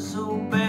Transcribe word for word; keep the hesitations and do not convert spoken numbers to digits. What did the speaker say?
so bad.